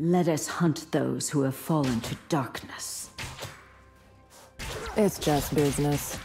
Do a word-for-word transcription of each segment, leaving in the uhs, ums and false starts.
Let us hunt those who have fallen to darkness. It's just business.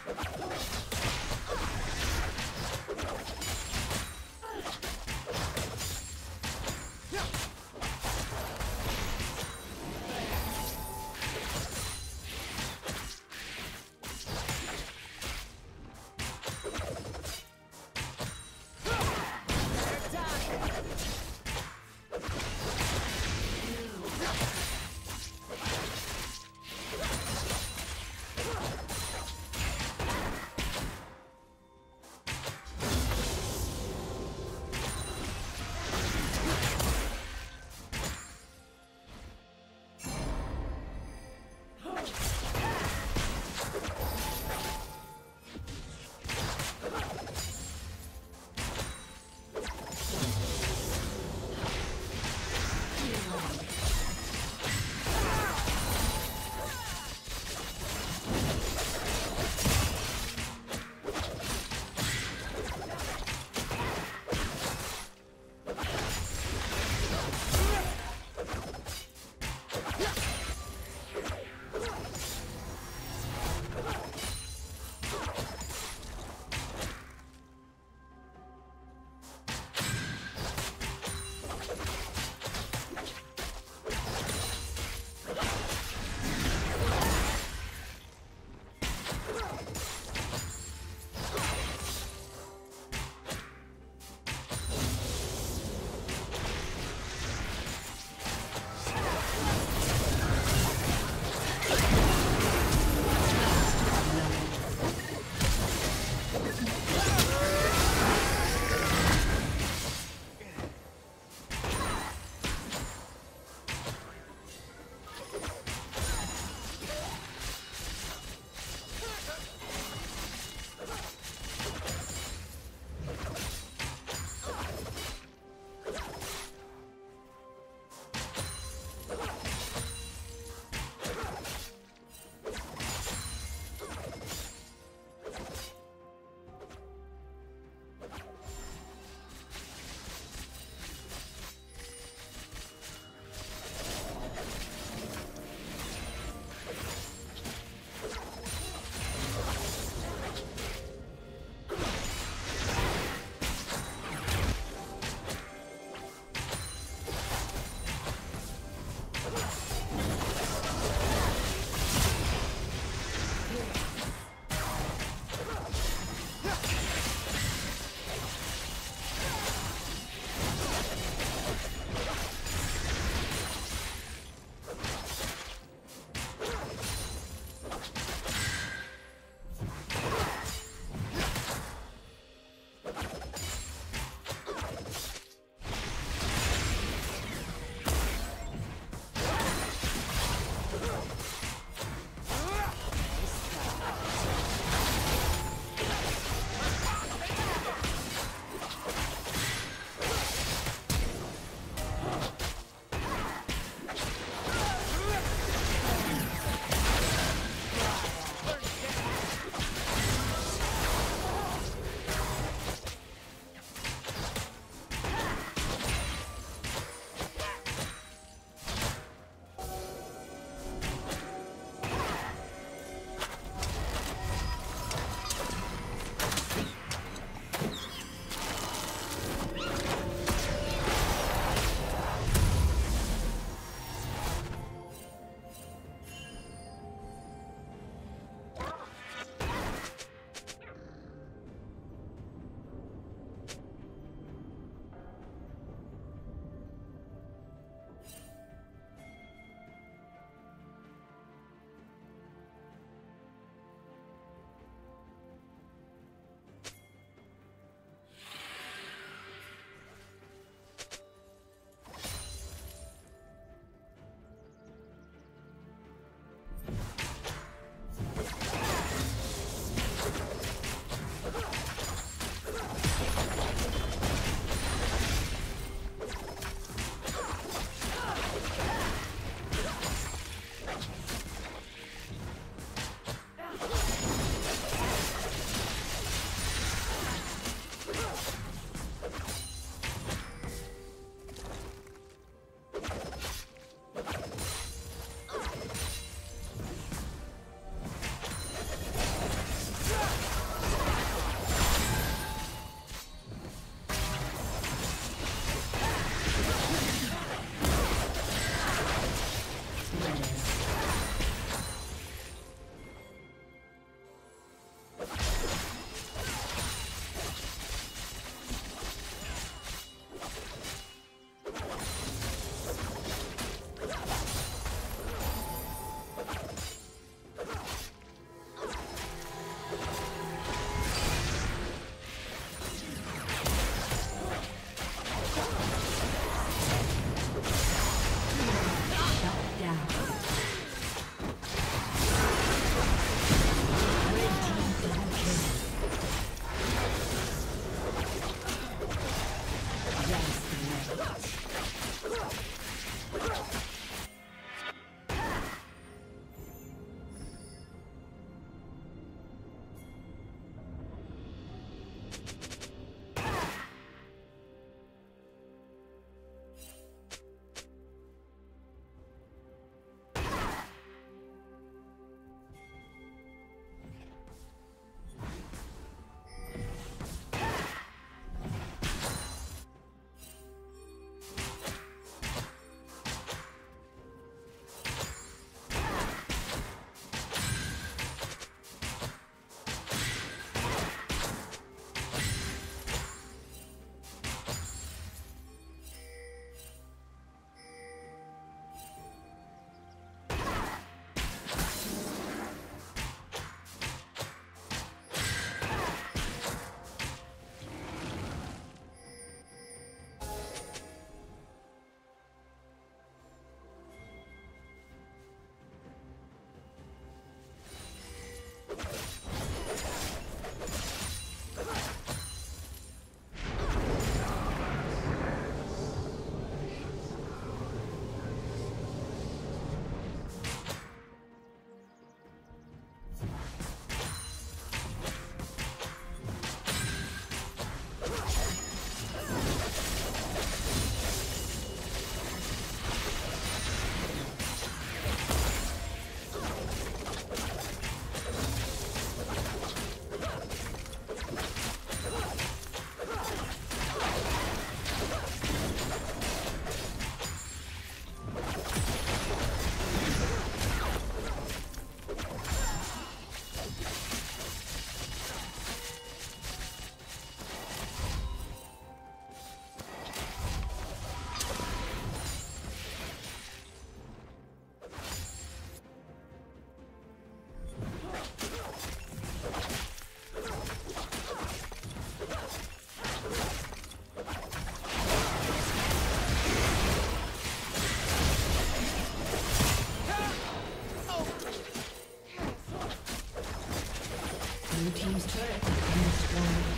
turret has been destroyed.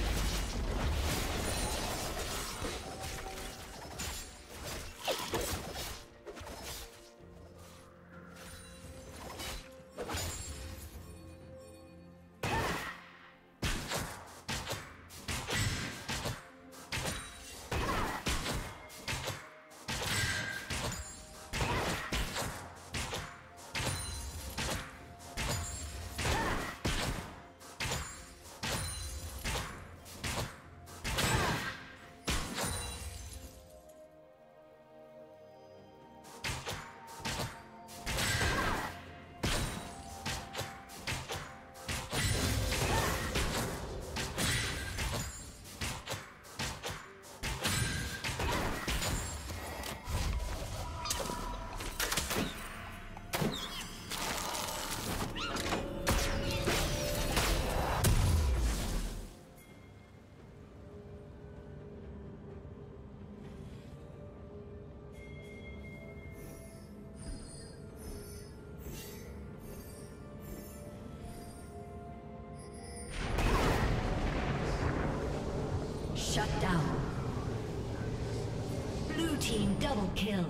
Shut down. Blue team double kill.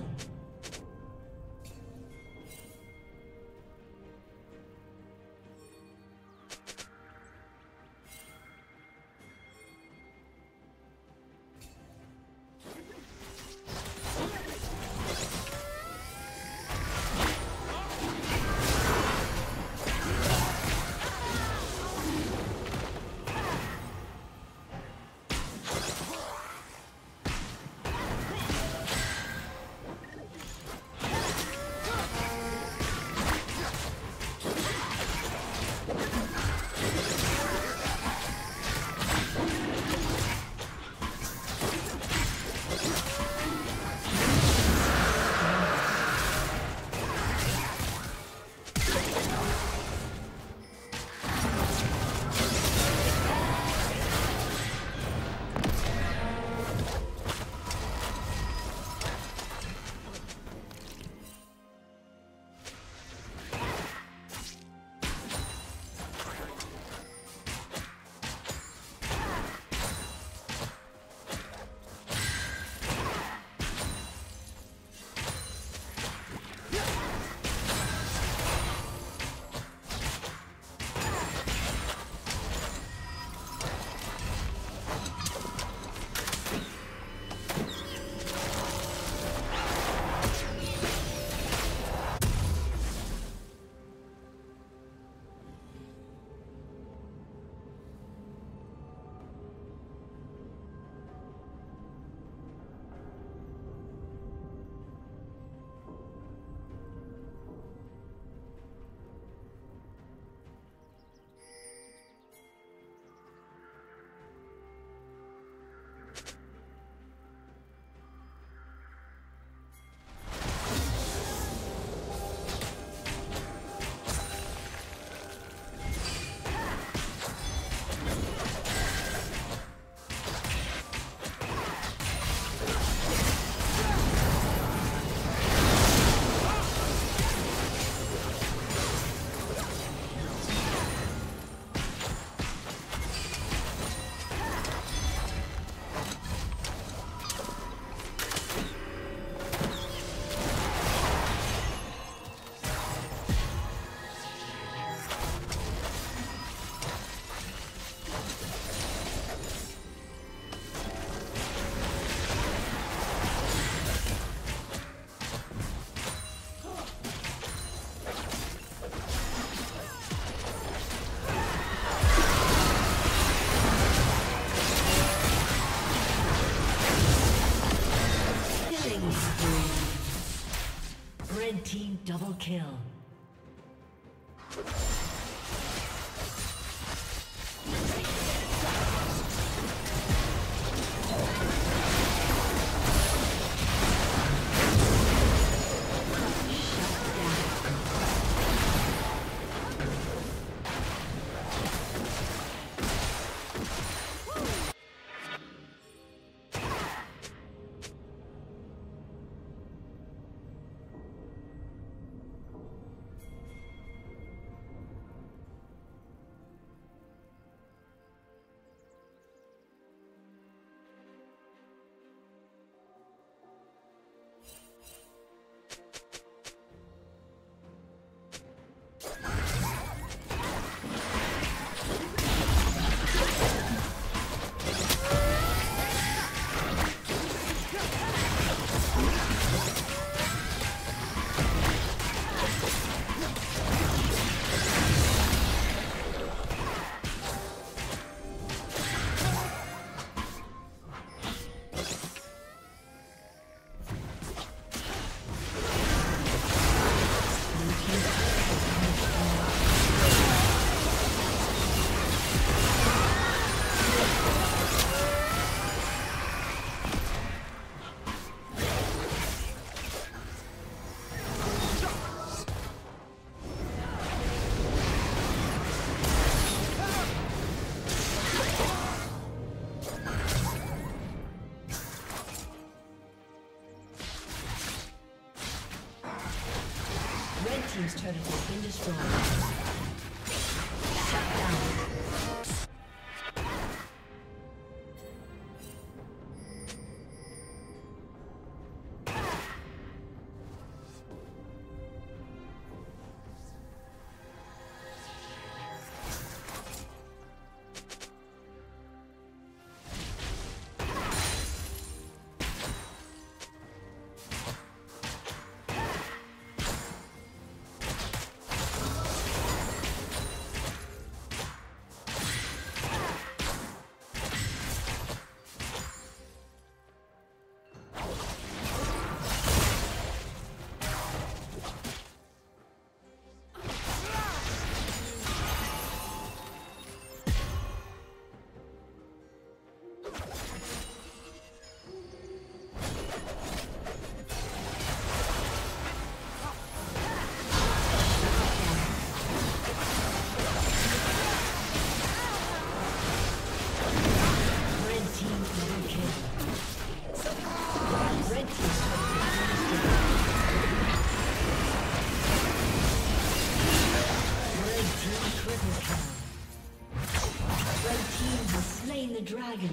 Double kill. team's turret has been destroyed. Shut down. Dragon.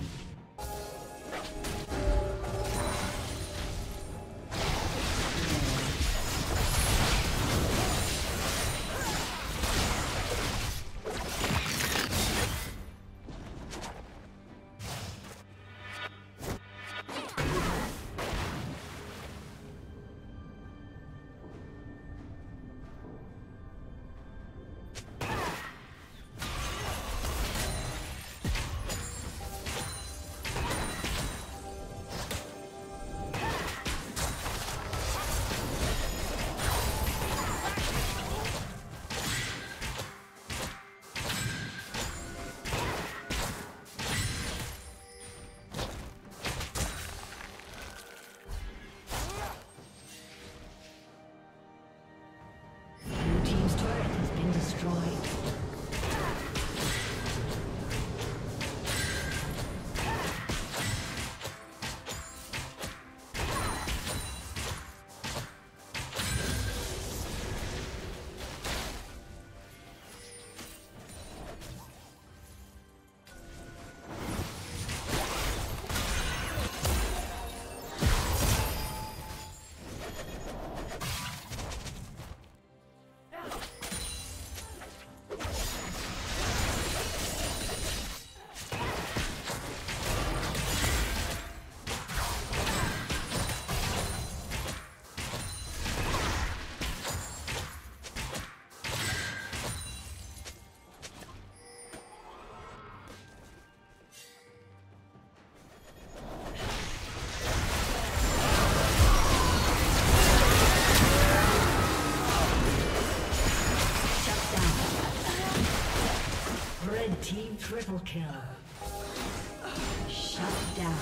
Triple kill. Shut down.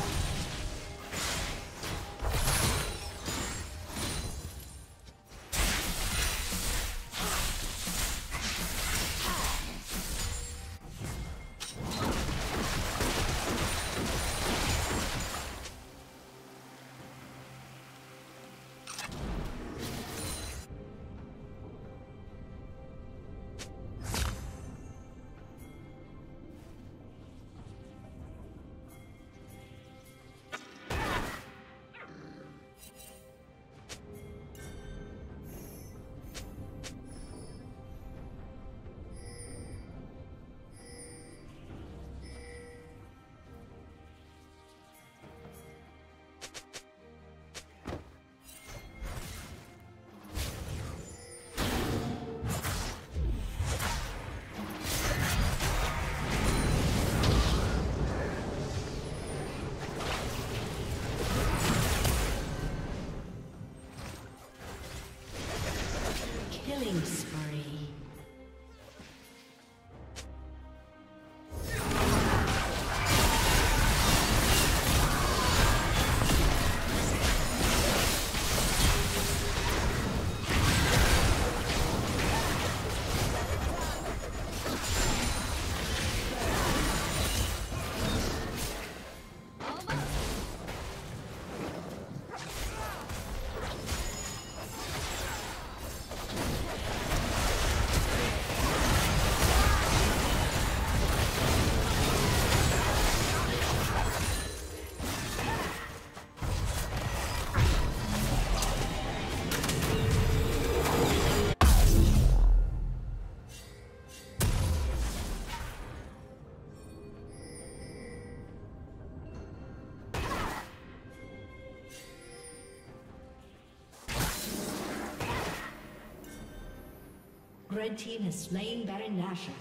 Red team has slain Baron Nashor.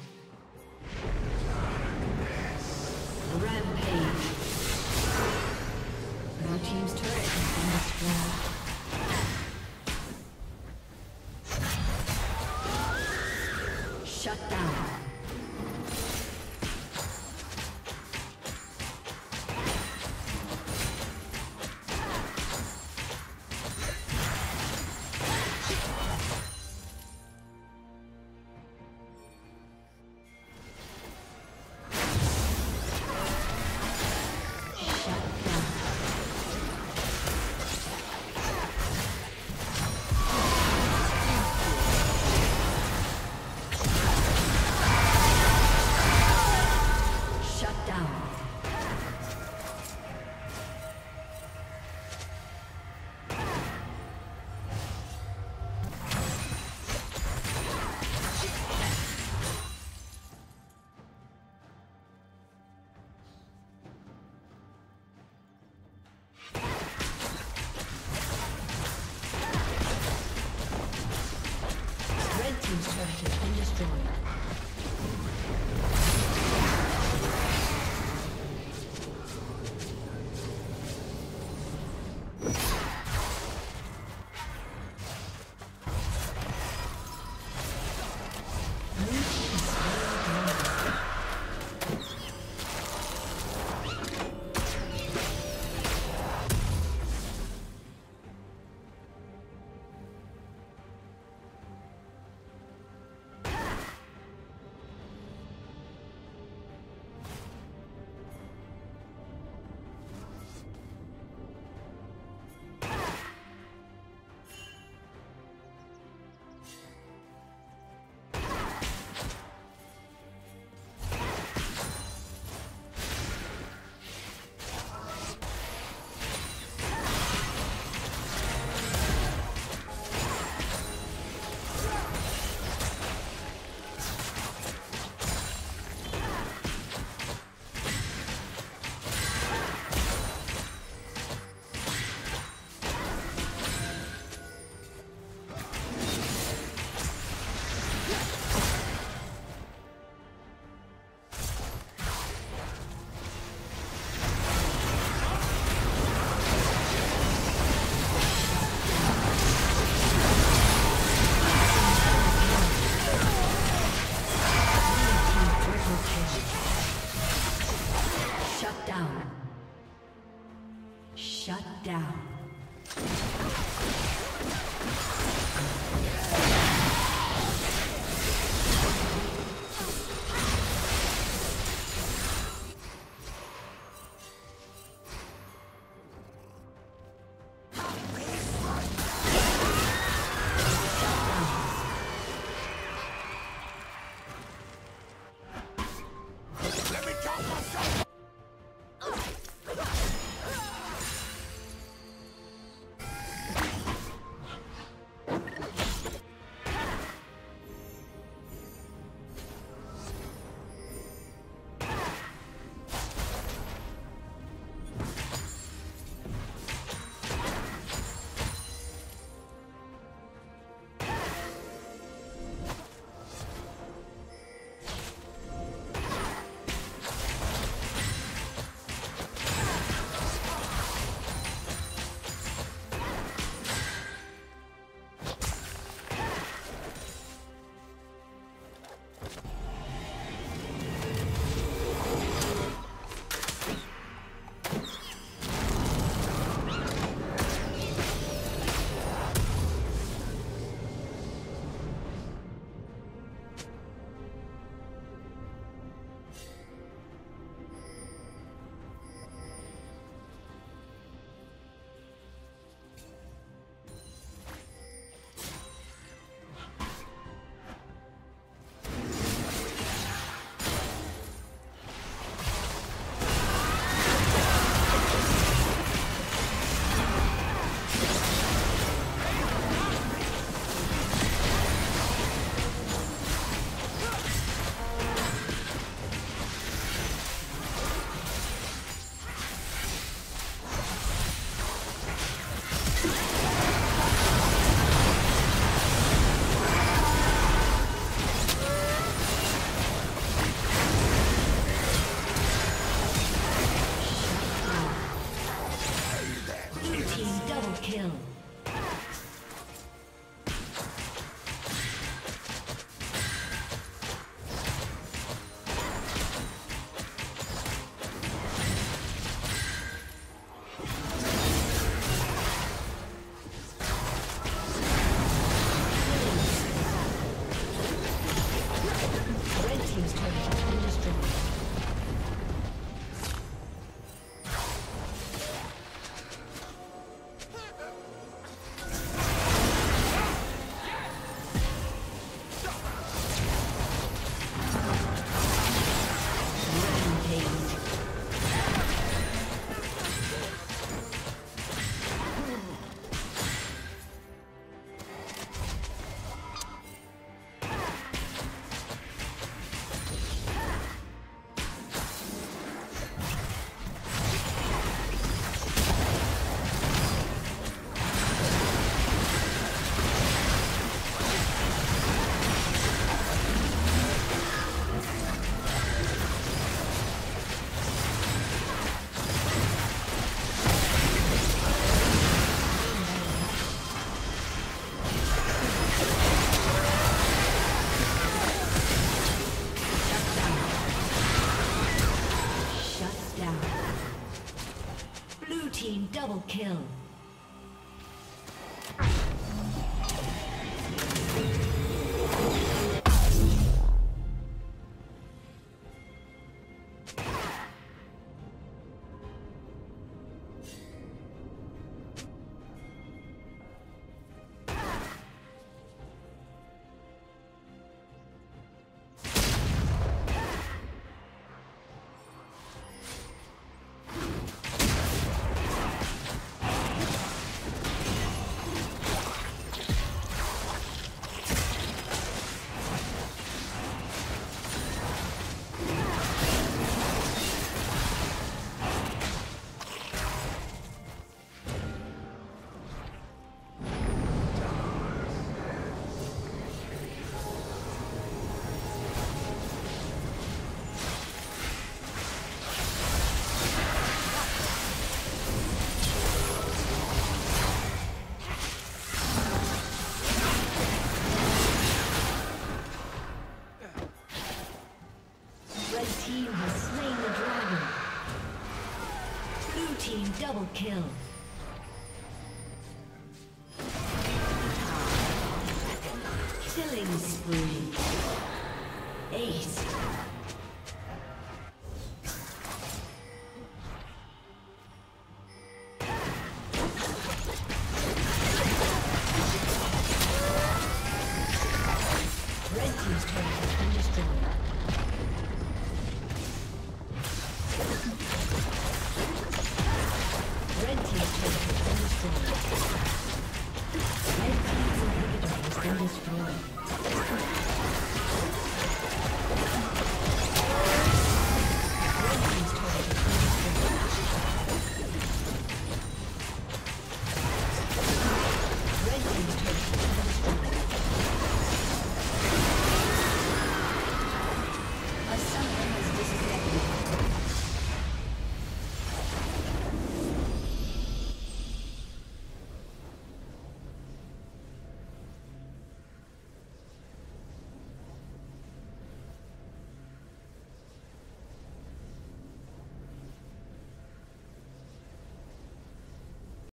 Rampage. Blue team's turret has been destroyed. Double kill. Double kill. Killing spree. Ace. Destroyed.